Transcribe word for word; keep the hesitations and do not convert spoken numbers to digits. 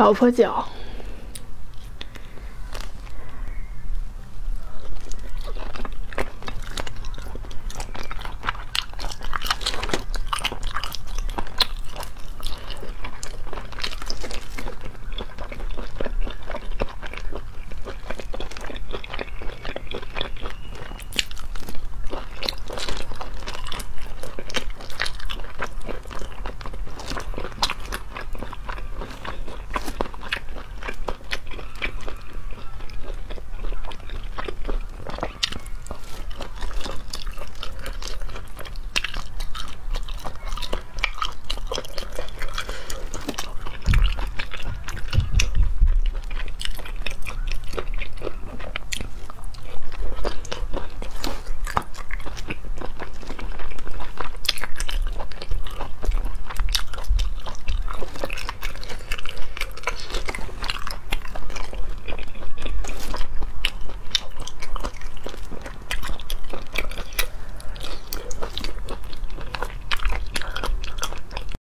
老婆脚。